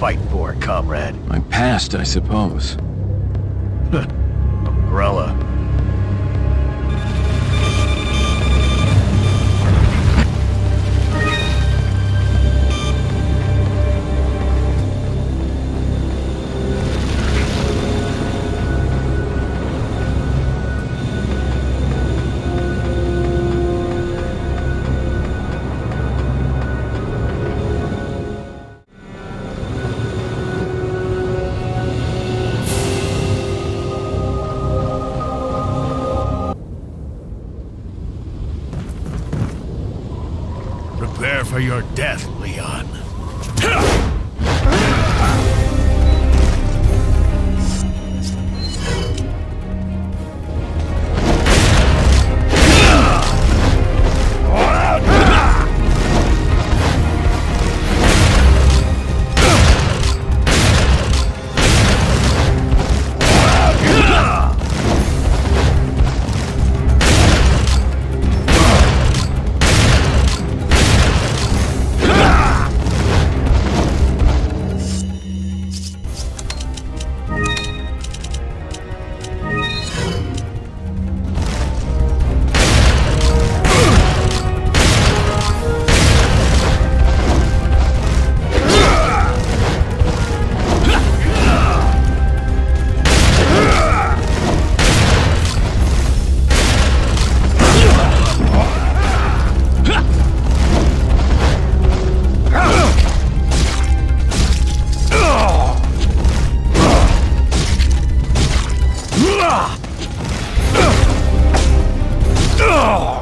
fight for, comrade? My past, I suppose. Umbrella. Prepare for your death, Leon. Oh!